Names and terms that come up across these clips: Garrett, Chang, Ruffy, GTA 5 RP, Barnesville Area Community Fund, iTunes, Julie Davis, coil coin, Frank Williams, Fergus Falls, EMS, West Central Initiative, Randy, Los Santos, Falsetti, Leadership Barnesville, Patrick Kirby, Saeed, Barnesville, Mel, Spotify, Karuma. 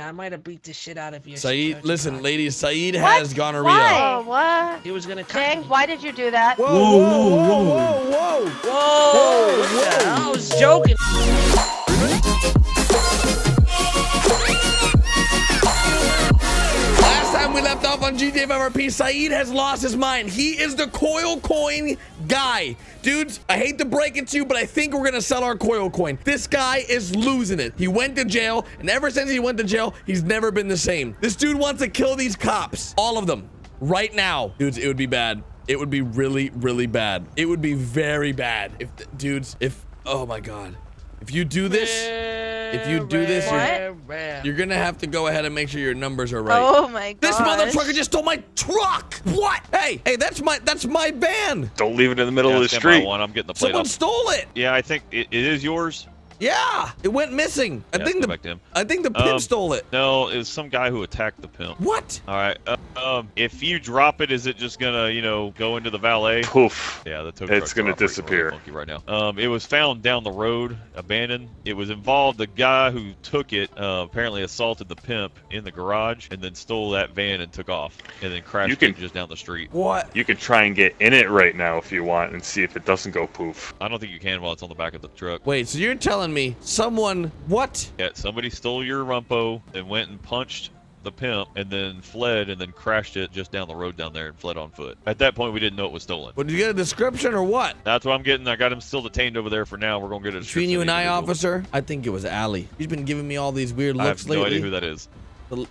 I might have beat the shit out of you. Saeed, listen, ladies, Saeed has gonorrhea. Why? What? He was gonna cut Chang, why did you do that? Whoa, whoa, whoa, whoa, whoa, whoa, whoa, whoa. I was joking. Last time we left off on GTA 5 RP, Saeed has lost his mind. He is the coil coin guy. Dudes, I hate to break it to you, but I think we're gonna sell our coil coin. This guy is losing it. He went to jail, and ever since he went to jail, he's never been the same. This dude wants to kill these cops, all of them, right now. Dudes, it would be bad. It would be really, really bad. It would be very bad. If, dudes, if, oh my God. If you do this, you're gonna have to go ahead and make sure your numbers are right. Oh my God! This motherfucker just stole my truck. What? Hey, hey, that's my van. Don't leave it in the middle of the street. I'm getting the plate. Someone stole it. Yeah, I think it is yours. Yeah, it went missing. Yeah, I think the pimp stole it. No, it was some guy who attacked the pimp. What? All right. If you drop it, is it just gonna, you know, go into the valet? Poof. Yeah, the tow truck. It's gonna disappear. Really right now. It was found down the road, abandoned. It was involved. The guy who took it apparently assaulted the pimp in the garage and then stole that van and took off and then crashed it just down the street. What? You could try and get in it right now if you want and see if it doesn't go poof. I don't think you can while it's on the back of the truck. Wait, so you're telling me someone yeah, somebody stole your rumpo and went and punched the pimp and then fled and then crashed it just down the road down there and fled on foot. At that point, we didn't know it was stolen. But did you get a description or what? That's what I'm getting. I got him still detained over there for now. We're gonna get a description. Between you and I, officer, I think it was Allie. She's been giving me all these weird looks lately. I have no idea who that is.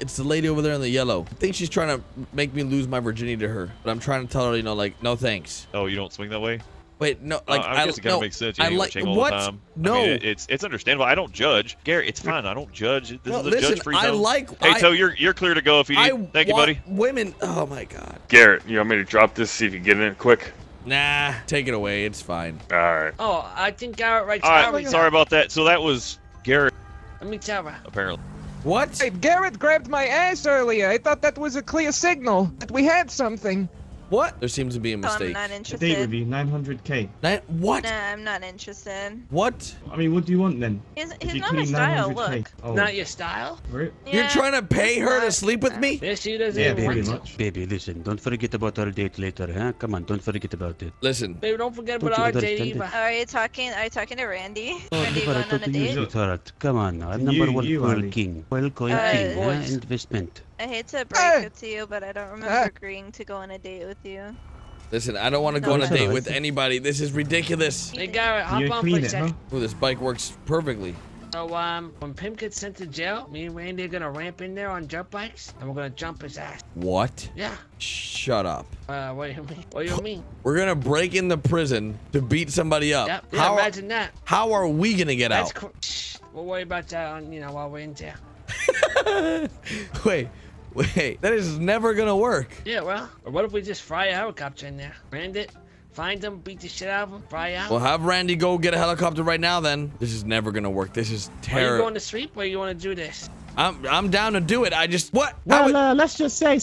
It's the lady over there in the yellow. I think she's trying to make me lose my virginity to her, but I'm trying to tell her, you know, like, no thanks. Oh, you don't swing that way? Wait, no, like, I guess it kind of makes sense. You know, like, all the time. No, I mean, it's understandable. I don't judge, Garrett. It's fine. I don't judge. This is a judge-free zone. Hey, so you're clear to go if you need. Thank you, buddy. Women. Oh my God. Garrett, you want me to drop this? See if you can get in it quick. Nah, take it away. It's fine. All right. Oh, I think Garrett writes. All right. Sorry about that. So that was Garrett. Let me tell her. Apparently. What? Hey, Garrett grabbed my ass earlier. I thought that was a clear signal that we had something. What? There seems to be a mistake. I'm not interested. Date review, 900K. What? Nah, I'm not interested. What? I mean, what do you want then? He's not my style, look. Oh. Not your style? Right? Yeah, you're trying to pay her to sleep with me? Yes, she doesn't want to. Baby, listen, don't forget about our date later, huh? Come on, don't forget about it. Listen. Baby, don't forget about our date either. Are you talking to Randy? Randy going on a date? Come on, I'm number 1 coil king. Coil coin king, investment. I hate to break it to you, but I don't remember agreeing to go on a date with you. Listen, I don't want to go on a date with anybody. This is ridiculous. Hey, Garrett, hop on for a second. Ooh, this bike works perfectly. So, when Pimp gets sent to jail, me and Randy are going to ramp in there on jump bikes, and we're going to jump his ass. What? Yeah. Shut up. What do you mean? What do you mean? We're going to break into prison to beat somebody up. Yep. Yeah, imagine that. How are we going to get out? Shh. We'll worry about that on, you know, while we're in jail. Wait, that is never gonna work. Yeah, well, or what if we just fry a helicopter in there? Brand it, find them, beat the shit out of them, fry out. Well, have Randy go get a helicopter right now then. This is never gonna work. This is terrible. Are you going to sleep or you wanna do this? I'm down to do it. I just, what? Well, let's just say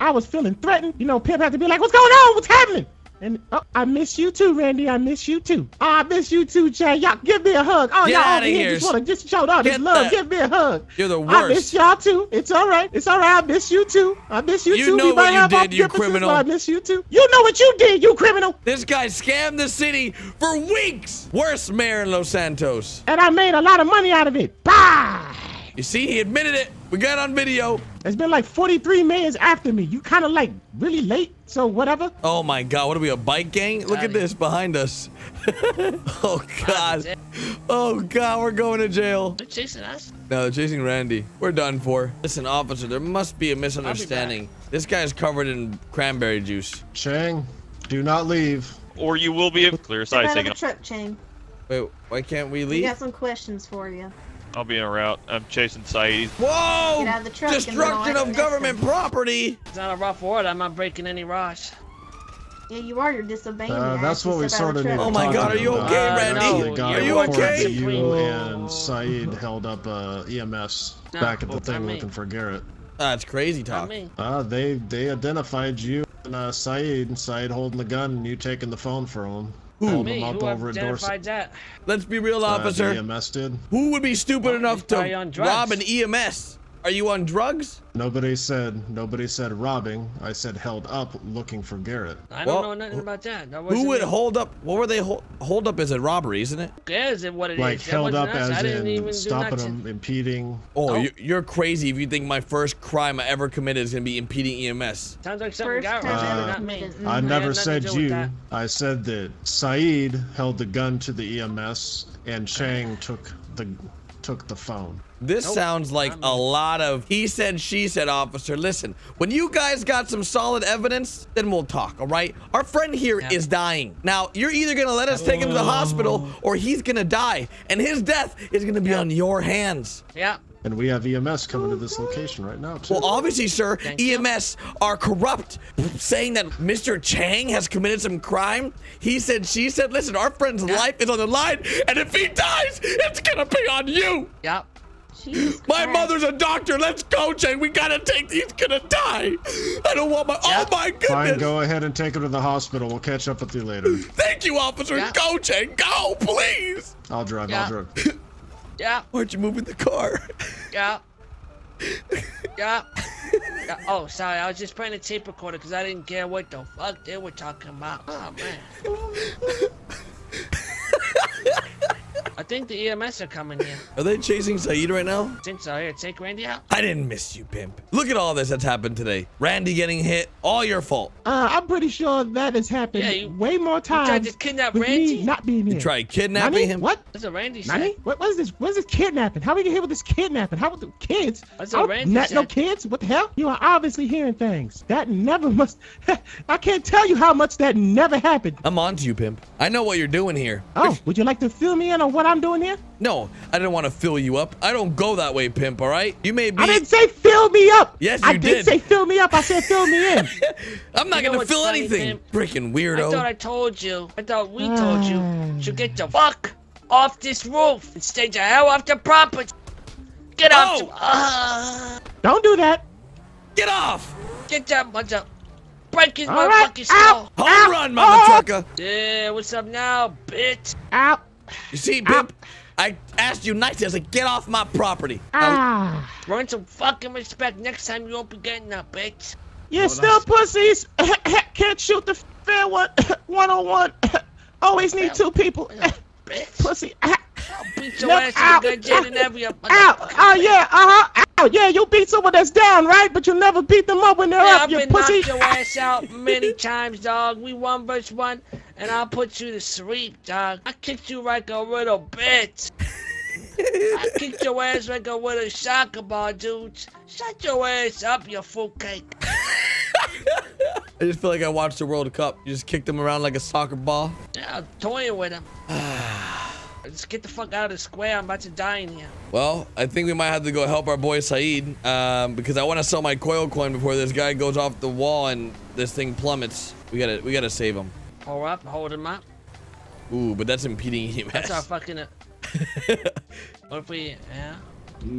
I was feeling threatened. You know, Pimp had to be like, what's going on? What's happening? And oh, I miss you too, Randy. I miss you too. Oh, I miss you too, Chang. Y'all give me a hug. Oh, y'all over here just want to just show all this love. Give me a hug. You're the worst. I miss y'all too. It's all right. It's all right. I miss you too. I miss you too. You know what you did, you criminal. I miss you too. You know what you did, you criminal. This guy scammed the city for weeks. Worst mayor in Los Santos. And I made a lot of money out of it. Bye. You see, he admitted it. We got on video. There's been like 43 mayors after me. You kind of like really late, so whatever. Oh my God, what are we, a bike gang? Look at this behind us. Oh God. Oh God, we're going to jail. They're chasing us. No, they're chasing Randy. We're done for. Listen, officer, there must be a misunderstanding. This guy's covered in cranberry juice. Chang, do not leave. Or you will be a clear sight taken. Wait, why can't we leave? We got some questions for you. I'll be en route. I'm chasing Saeed. Whoa! Destruction of government property! It's not a rough word. I'm not breaking any rules. Yeah, you are. You're disobeying. That's what we sort of need. Oh my God, are you okay, Randy? No, are you okay? You and Saeed held up EMS back at the thing looking for Garrett. That's crazy talk. They identified you and Saeed holding the gun and you taking the phone from him. Who identified that? Let's be real, officer. EMS did. Who would be stupid enough to rob an EMS? Are you on drugs? Nobody said robbing. I said held up looking for Garrett. I don't know nothing about that. Who would hold up? What were they hold up? Is it robbery, isn't it? Yeah, is it what it is? Like held up as in stopping them, impeding. Oh, you're crazy if you think my first crime I ever committed is gonna be impeding EMS. Sounds like something got not me. I never said you. I said that Saeed held the gun to the EMS and Chang took the phone. This sounds like a lot of he said, she said, officer. Listen, when you guys got some solid evidence, then we'll talk, all right? Our friend here is dying. Now, you're either going to let us take him to the hospital or he's going to die. And his death is going to be on your hands. Yeah. And we have EMS coming to this location right now, too. Well, obviously, sir, EMS are corrupt, saying that Mr. Chang has committed some crime. He said, she said, listen, our friend's life is on the line, and if he dies, it's going to be on you. Yep. Jesus Christ. My mother's a doctor. Let's go, Chang. We got to take. He's going to die. I don't want my. Yep. Oh, my goodness. Fine, go ahead and take him to the hospital. We'll catch up with you later. Thank you, officer. Yep. Go, Chang. Go, please. I'll drive. Yep. I'll drive. Yeah. Why aren't you moving the car? Yeah. Yeah. Oh, sorry. I was just playing a tape recorder because I didn't care what the fuck they were talking about. Oh, man. I think the EMS are coming here. Are they chasing Saeed right now? I think so. Here, take Randy out. I didn't miss you, pimp. Look at all this that's happened today. Randy getting hit. All your fault. I'm pretty sure that has happened way more times. You tried to kidnap Randy? Me not being here. You tried kidnapping him? What? That's what Randy said. What is this? What is this kidnapping? How are you here with this kidnapping? How with the kids? That's what Randy said. No kids? What the hell? You are obviously hearing things. That never must. I can't tell you how much that never happened. I'm on to you, pimp. I know what you're doing here. Oh, would you like to fill me in on what I'm doing here? No, I didn't want to fill you up. I don't go that way, pimp, all right? You may be... I didn't say fill me up. Yes, you did. I didn't say fill me up. I said fill me in. I'm not going to fill anything, freaking weirdo. I thought I told you. I thought we told you to get the fuck off this roof and stay the hell off the property. Get off. Don't do that. Get off. Get that much up. Break his motherfucking skull. Home run, mama trucker. Yeah, what's up now, bitch? Out. You see, pimp, I asked you nicely. I was like, get off my property. Run some fucking respect. Next time you won't be getting up, bitch. You're still pussies. Can't shoot the fair one. One-on-one. Always need two people. Pussy. I'll beat your ass in the gym and every other motherfucker. Oh, yeah. Uh-huh. Oh, yeah, you beat someone that's down, right? But you never beat them up when they're up, you pussy. I've been knocked your ass out many times, dog. We 1v1, and I'll put you to sleep, dog. I kicked you like a little bitch. I kicked your ass like a little soccer ball, dude. Shut your ass up, you fruitcake. I just feel like I watched the World Cup. You just kicked him around like a soccer ball. Yeah, I'm toying with him. Just get the fuck out of the square. I'm about to die in here. Well, I think we might have to go help our boy Saeed, because I want to sell my coil coin before this guy goes off the wall and this thing plummets. We gotta save him. Hold up, hold him up. Ooh, but that's impeding him. That's our fucking. What if we? Yeah.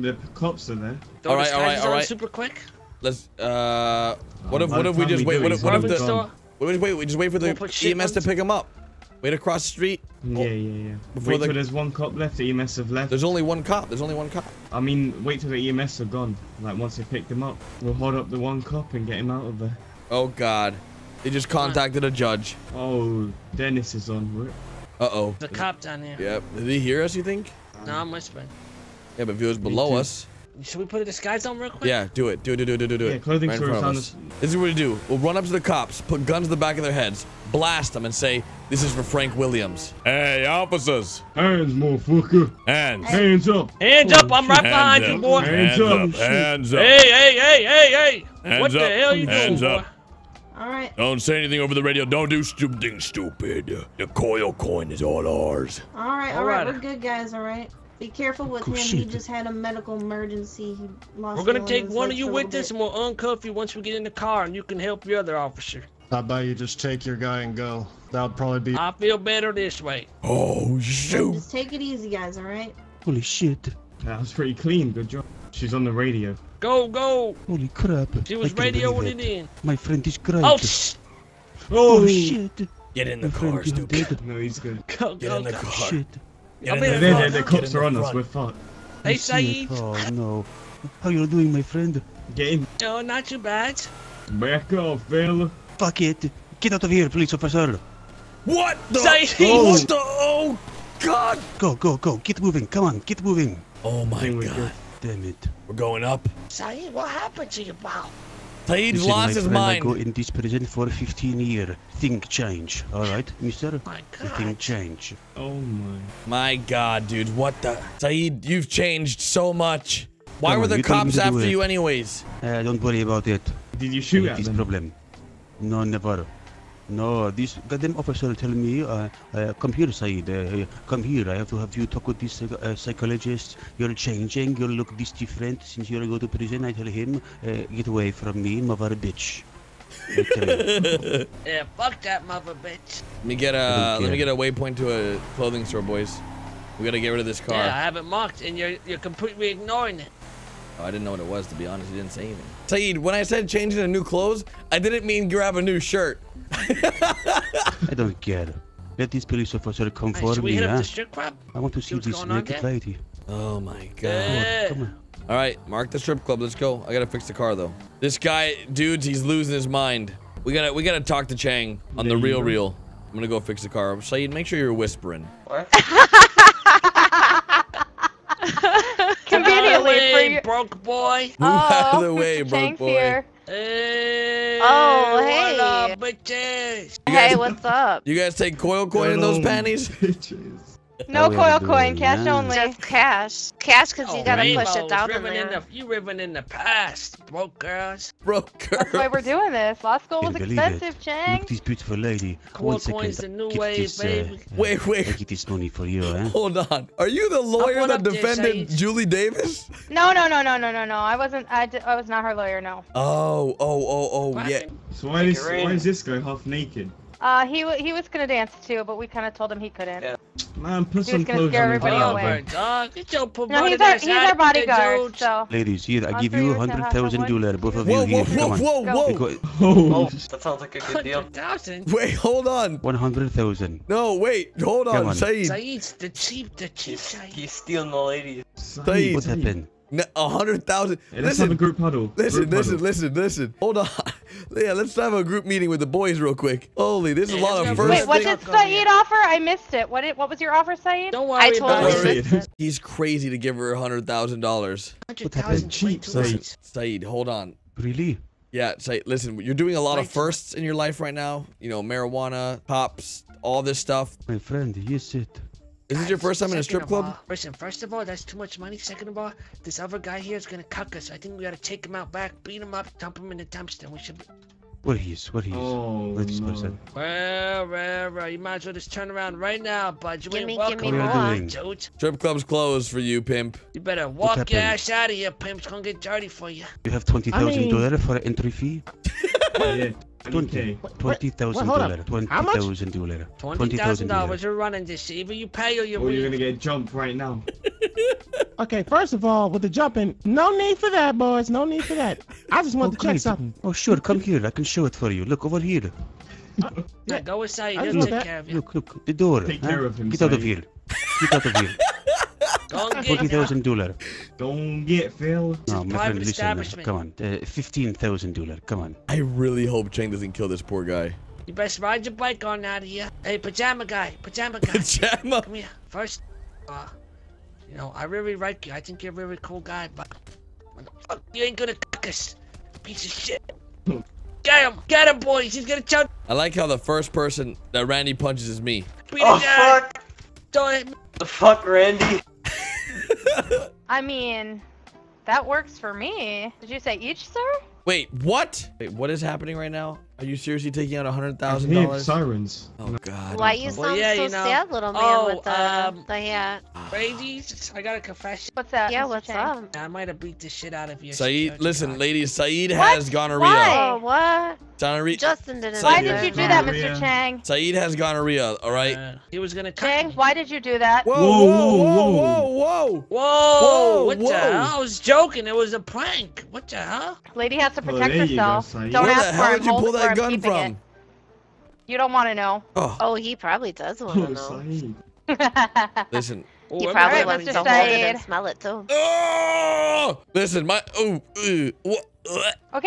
The cops are there. All right. Super quick. Let's. What if we just wait? We just wait for the EMS to pick him up. Wait across the street. Yeah. Wait till there's one cop left. The EMS have left. There's only one cop. I mean, wait till the EMS are gone. Like, once they picked him up, we'll hold up the one cop and get him out of there. Oh, God. They just contacted a judge. Oh, Dennis is on. Uh-oh. The cop down there. Yep. Did he hear us, you think? No, I'm whispering. Yeah, but if he was below us. Should we put a disguise on real quick? Yeah, do it. Do it. Yeah, clothing stores. This is what we do. We'll run up to the cops, put guns to the back of their heads, blast them, and say, this is for Frank Williams. Hey, officers. Hands, motherfucker. Hands. Hands up. Hands up. I'm right behind you, boy. Hands up. Hands up. Hey. Hands what the up. Hell you hands doing, up. Boy? All right. Don't say anything over the radio. Don't do something stupid. The coil coin is all ours. All right. We're good, guys, all right? Be careful with him. He just had a medical emergency. He lost. We're gonna take one of you with us, and we'll uncuff you once we get in the car, and you can help your other officer. How about you just take your guy and go? That'll probably be. I feel better this way. Oh shoot! Just take it easy, guys. All right. Holy shit! That was pretty clean. Good job. She's on the radio. Go! Holy crap! She was radioing it in. My friend is crying. Oh shit! Get in the car, stupid. No, he's good. Get in the car. Shit. The cops are on us. We're fucked. Hey, Saeed. Oh no. How you doing, my friend? Game. Oh, not too bad. Back off, fella. Fuck it. Get out of here, police officer. What the? Saeed! Oh. What the? Oh, God! Go, go, go. Get moving. Come on, get moving. Oh, my God. Go. Damn it. We're going up. Saeed, what happened to your pal? Saeed lost his mind. I go in this prison for 15 years. Think change. Alright, mister? My God. Think change. Oh, my. My God, dude. What the? Saeed, you've changed so much. Why were the cops after you anyways? Don't worry about it. Did you shoot at this problem? No, never. No, this goddamn officer tell me, come here, Saeed, come here. I have to have you talk with this psychologist. You're changing, you look this different. Since you go to prison, I tell him, get away from me, mother bitch. Yeah, fuck that mother bitch. Let me get a waypoint to a clothing store, boys. We gotta get rid of this car. Yeah, I have it marked, and you're completely ignoring it. Oh, I didn't know what it was, to be honest. You didn't say anything. Saeed, when I said changing to new clothes, I didn't mean grab a new shirt. I don't care. Let this police officer come for me, huh? I want to see this naked lady. Oh my God. Come on. All right, mark the strip club. Let's go. I gotta fix the car though. This guy, dudes, he's losing his mind. We gotta talk to Chang on the real real. I'm gonna go fix the car. Saeed, make sure you're whispering. What? Broke boy. Oh, by the way, broke boy. Here. Hey, oh, hey. What up, bitches? Hey, what's up? You guys take coil coin in those panties? No coil coin, cash only. Just cash. Cash, because you gotta push it down there. You ribbon in the past, broke girls. Broke girls. That's why we're doing this. Law school was expensive, Chang. Look, this beautiful lady. Coil coin's the new way, baby. Wait, wait. I get this money for you, huh? Hold on. Are you the lawyer that defended Julie Davis? No, no, no, no, no, no, no. I wasn't. I was not her lawyer, no. Oh, oh, oh, oh, yeah. So why is this guy half naked? He was gonna dance too, but we kind of told him he couldn't. Yeah. Man, put some clothes on. Away. No, he's our bodyguard. So. Ladies, here I give you $100,000. Both of you here. Come on. Whoa, whoa, whoa, whoa! That sounds like a good deal. 100,000. Wait, hold on. 100,000. No, wait, hold on, Saeed. Saeed's the cheap Saeed. He's stealing the ladies. Saeed, what happened? 100,000. Hey, let's have a group huddle. Listen. Hold on. Yeah, let's have a group meeting with the boys real quick. Holy, this is a lot of first. Wait, what did Saeed offer? I missed it. What was your offer, Saeed? Don't worry about it. He's crazy to give her $100,000. $100,000 cheap, Saeed. Saeed, hold on. Really? Yeah, Saeed. Listen, you're doing a lot of firsts in your life right now. You know, marijuana, pops, all this stuff. My friend, yes, it. Is this your first time in a strip club? Listen, first of all, that's too much money. Second of all, this other guy here is gonna cuck us. I think we gotta take him out back, beat him up, dump him in the dumpster. We should. What he is? Oh, this person. Well, you might as well just turn around right now, bud. You ain't welcome. What strip club's closed for you, pimp. You better walk your ass out of here, pimp. It's gonna get dirty for you. You have $20,000 for an entry fee. $20,000. $20,000. $20,000. You're running this. Either you pay or you're. Or you're gonna get jumped right now. Okay, first of all, with the jumping, no need for that, boys. No need for that. I just want to check something. Oh, sure, come here. I can show it for you. Look over here. Yeah, go inside. He'll take care of you. Look, the door. Take care of him. Get out of here. Get out of here. $40,000. Don't get Phil. No, my friend, listen. Come on, $15,000. Come on. I really hope Chang doesn't kill this poor guy. You best ride your bike on out of here. Hey, pajama guy. Pajama. Come here. First, you know, I really like you. I think you're a really cool guy, but you ain't gonna cook us, piece of shit. Get him, boys. He's gonna choke. I like how the first person that Randy punches is me. Oh fuck! Don't hit me. The fuck, Randy. I mean, that works for me. Did you say each, sir? Wait, what? Wait, what is happening right now? Are you seriously taking out $100,000? Sirens. Oh God. Why you sound so sad, little man, with the hat? Ladies, I got a confession. What's that? Yeah, what's up? I might have beat the shit out of you. Saeed, listen, ladies, Saeed has gonorrhea. Why? Oh, what? Gonorrhea. Justin didn't. Why did you do that, Mr. Chang? Saeed has gonorrhea. All right. He was gonna. Chang, why did you do that? Whoa, whoa, whoa, whoa, whoa, whoa! What the hell? I was joking. It was a prank. What the hell? Lady has to protect herself. Don't ask her. Where the hell did you pull that gun from? You don't want to know. Oh, he probably does want to know. Listen, He probably wants to hold it and smell it too. Oh! Listen, my okay,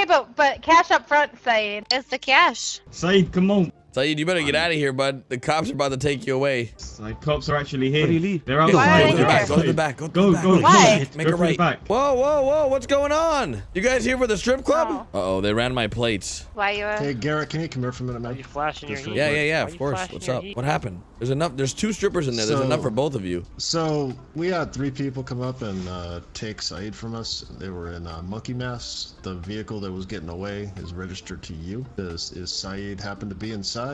but cash up front, Saeed. It's the cash. Saeed, come on. Saeed, you better get out of here, bud. The cops are about to take you away. The cops are actually here. They're outside. Go to the back. Go to the back. Go to the back. Go. Why? Make a right. Whoa, whoa, whoa! What's going on? You guys here for the strip club? Oh. Uh oh, they ran my plates. Why you? Hey, Garrett, can you come here for a minute, man? Are you flashing your heat? Yeah. Of course. What's up? What happened? There's enough. There's two strippers in there. There's enough for both of you. So we had three people come up and take Saeed from us. They were in monkey masks. The vehicle that was getting away is registered to you. Is Saeed happened to be inside?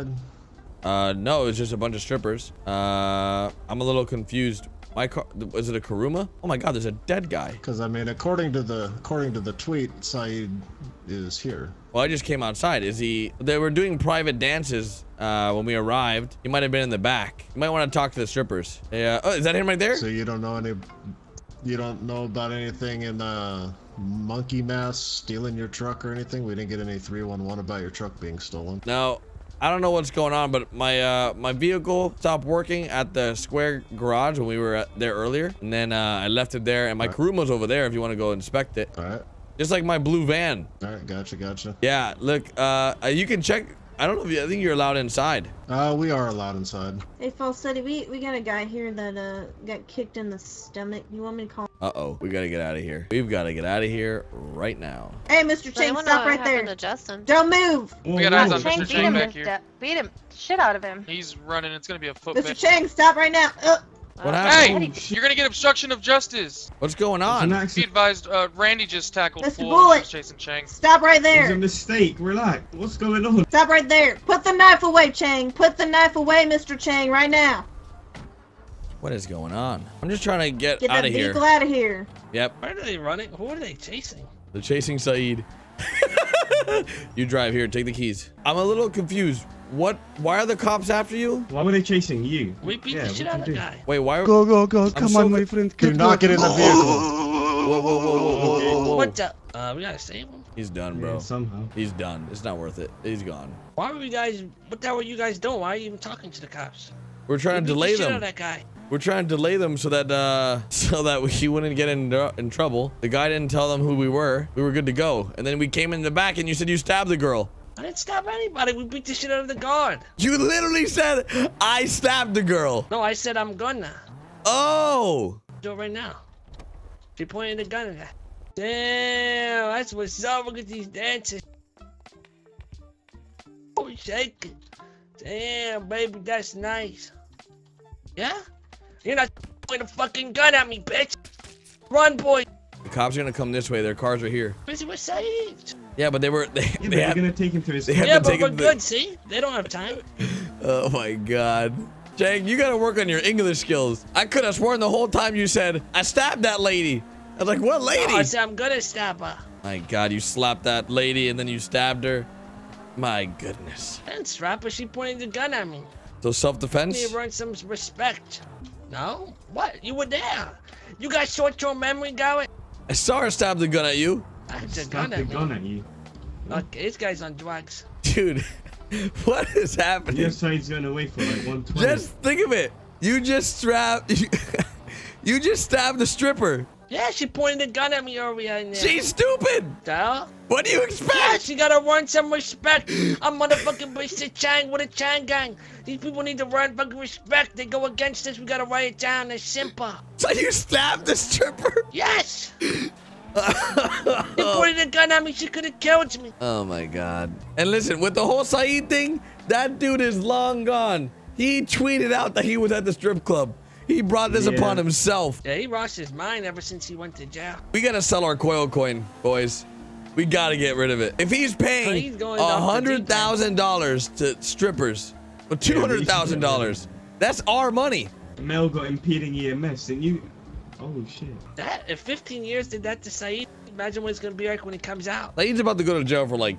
No, it's just a bunch of strippers. I'm a little confused. My car, is it a Karuma? Oh my God, there's a dead guy. Because I mean, according to the tweet, Saeed is here. Well, I just came outside. Is he? They were doing private dances when we arrived. He might have been in the back. You might want to talk to the strippers. Yeah. Oh, is that him right there? So you don't know any? You don't know about anything in monkey masks stealing your truck or anything? We didn't get any 311 about your truck being stolen. No. I don't know what's going on, but my my vehicle stopped working at the square garage when we were there earlier, and then I left it there, and my Karuma's over there if you want to go inspect it. All right. Just like my blue van. All right, gotcha. Yeah, look, you can check. I don't know if you, I think you're allowed inside. We are allowed inside. Hey, Falsetti, we got a guy here that got kicked in the stomach. You want me to call him? Uh-oh, we gotta get out of here. We've gotta get out of here right now. Hey, Mr. Chang, stop right there. Justin. Don't move. We got eyes on Mr. Chang back here. Beat him, shit out of him. He's running, it's gonna be a foot. Mr. Chang, stop right now. What happened? Hey, you're gonna get obstruction of justice. What's going on? He advised Randy just tackled Mr. Chasing Chang. Stop right there. It's a mistake. Relax. What's going on? Stop right there. Put the knife away, Chang. Put the knife away, Mr. Chang, right now. What is going on? I'm just trying to get out of here. Get that vehicle out of here. Yep. Where are they running? Who are they chasing? They're chasing Saeed. You drive here. Take the keys. I'm a little confused. What? Why are the cops after you? Why were they chasing you? We beat the shit out of the guy. Wait, why? Go! Come on, my friend. Do not get in the vehicle. Whoa! What the? We gotta save him. He's done, bro. Yeah, somehow. He's done. It's not worth it. He's gone. Why were you guys? What the hell were you guys doing? Why are you even talking to the cops? We're trying to delay them. Shit out of that guy. We're trying to delay them so that he wouldn't get in trouble. The guy didn't tell them who we were. We were good to go, and then we came in the back, and you said you stabbed the girl. I didn't stab anybody. We beat the shit out of the guard. You literally said, I stabbed the girl. No, I said I'm gonna. Oh. Do it right now. She pointed the gun at her. Damn, that's what's up. Look at these dances. Oh, shake it. Damn, baby, that's nice. Yeah? You're not pointing a fucking gun at me, bitch. Run, boy. The cops are gonna come this way. Their cars are here. Busy, we're saved. Yeah, but they were. They're gonna take him to his. Yeah, but we're good. See, they don't have time. Oh my God, Chang, you gotta work on your English skills. I could have sworn the whole time you said I stabbed that lady. I was like, what lady? Oh, I said I'm gonna stab her. My God, you slapped that lady and then you stabbed her. My goodness. I didn't slap her. She pointed the gun at me. So self-defense. You run some respect. No, what? You were there. You got short-term memory, Garrett. I saw her stab the gun at you. I stabbed the gun at you. Look, this guy's on drugs. Dude, what is happening? Your side's going away for like 120. Just think of it. You just stabbed. You just stabbed the stripper. Yeah, she pointed a gun at me earlier in there. She's stupid. Duh. What do you expect? Yeah, she gotta run some respect. I'm motherfucking Mr. Chang with a Chang gang. These people need to run fucking respect. They go against us. We gotta write it down. They're simple. So you stabbed the stripper? Yes. They pointed a gun at me. She could have killed me. Oh my God. And listen, with the whole Saeed thing, that dude is long gone. He tweeted out that he was at the strip club. He brought this upon himself. Yeah, he lost his mind ever since he went to jail. We gotta sell our coil coin, boys. We gotta get rid of it. If he's paying $100,000 to strippers, or $200,000, that's our money. Mel got impeding EMS, and you. Oh shit. That if 15 years did that to Saeed, imagine what it's gonna be like when he comes out. Saeed's about to go to jail for like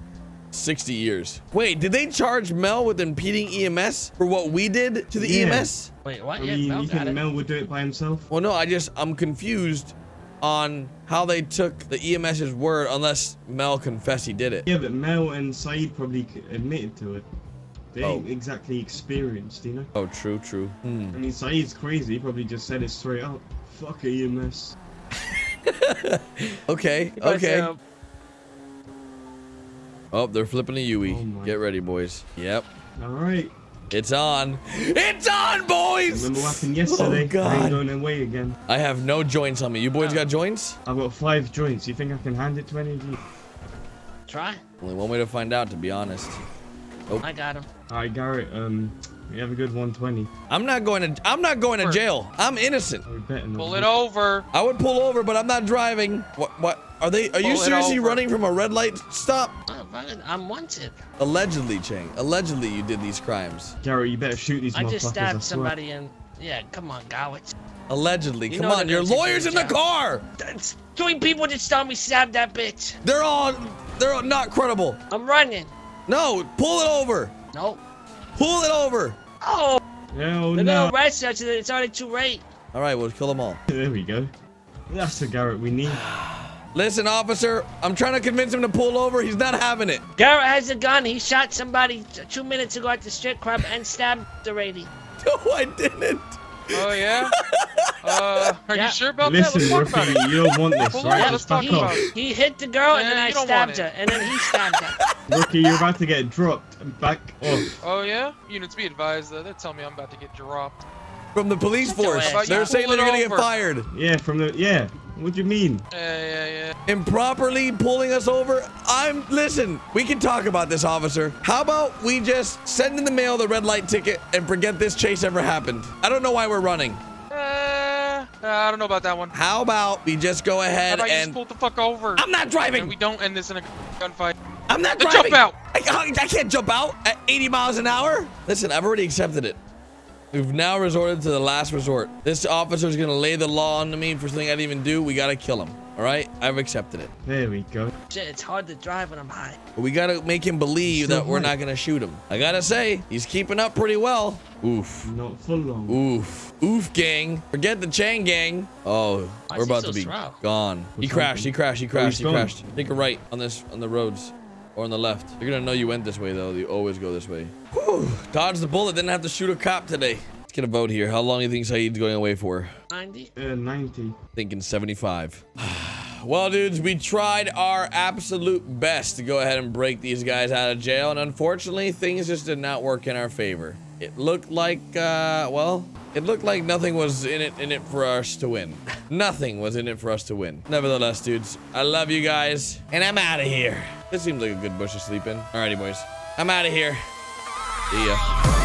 60 years. Wait, did they charge Mel with impeding EMS for what we did to the EMS? Wait, what? Yeah, you think Mel would do it by himself? Well, no, I'm confused on how they took the EMS's word unless Mel confessed he did it. Yeah, but Mel and Saeed probably admitted to it. They ain't exactly experienced, you know? Oh, true, true. I mean, Saeed's crazy. He probably just said it straight up. Fuck EMS. Okay, okay. Oh, they're flipping a Yui. Oh, get ready, boys. Yep. All right. It's on. It's on, boys! Remember what happened yesterday? Oh, God. I ain't going away again. I have no joints on me. You boys got joints? I've got 5 joints. You think I can hand it to any of you? Try. Only one way to find out, to be honest. Oh. I got him. All right, Garrett. You have a good 120. I'm not going to jail. I'm innocent. Pull it over. I would pull over, but I'm not driving. What? Are you seriously running from a red light? Stop. I'm wanted. Allegedly, Chang. Allegedly, you did these crimes. Garrett, you better shoot these motherfuckers. I just stabbed somebody and... Yeah, come on, Garrett. Allegedly. Come on, your lawyer's in the car. 3 people just saw me stab that bitch. They're all not credible. I'm running. No, pull it over. Nope. Pull it over. Oh. Hell no. They're gonna arrest us. It's already too late. All right, we'll kill them all. There we go. That's the Garrett we need. Listen, officer, I'm trying to convince him to pull over. He's not having it. Garrett has a gun. He shot somebody 2 minutes ago at the strip club and stabbed the lady. No, I didn't. Oh, yeah? Are you sure about that? Listen, Ruffy, you don't want this, right? Let's back off. He hit the girl, and then I stabbed her, and then he stabbed her. Rookie, you're about to get dropped. Back off. Oh, yeah? Units, be advised, though. They're telling me I'm about to get dropped. From the police force. They're saying they're going to get fired. Yeah, from the... Yeah. What do you mean? Yeah. Improperly pulling us over? Listen, we can talk about this, officer. How about we just send in the mail the red light ticket and forget this chase ever happened? I don't know why we're running. I don't know about that one. How about we just go ahead and... just pull the fuck over? I'm not driving! And we don't end this in a gunfight. I'm not driving! Jump out! I can't jump out at 80 miles an hour? Listen, I've already accepted it. We've now resorted to the last resort. This officer's gonna lay the law on me for something I didn't even do. We gotta kill him. All right? I've accepted it. There we go. Shit, it's hard to drive when I'm high. But we gotta make him believe that we're not gonna shoot him. I gotta say, he's keeping up pretty well. Oof. Not for long. Oof. Oof, gang. Forget the Chang gang. Oh, we're about to be gone. He crashed. He crashed. He crashed. He crashed. Take a right on the roads. Or on the left. You're gonna know you went this way, though. You always go this way. Whew. Dodge the bullet. Didn't have to shoot a cop today. Let's get a vote here. How long do you think Saeed's going away for? 90. 90. Thinking 75. Well, dudes, we tried our absolute best to go ahead and break these guys out of jail. And unfortunately, things just did not work in our favor. It looked like, well... It looked like nothing was in it for us to win. Nothing was in it for us to win. Nevertheless, dudes, I love you guys, and I'm out of here. This seems like a good bush to sleep in. Alrighty, boys. I'm out of here. See ya.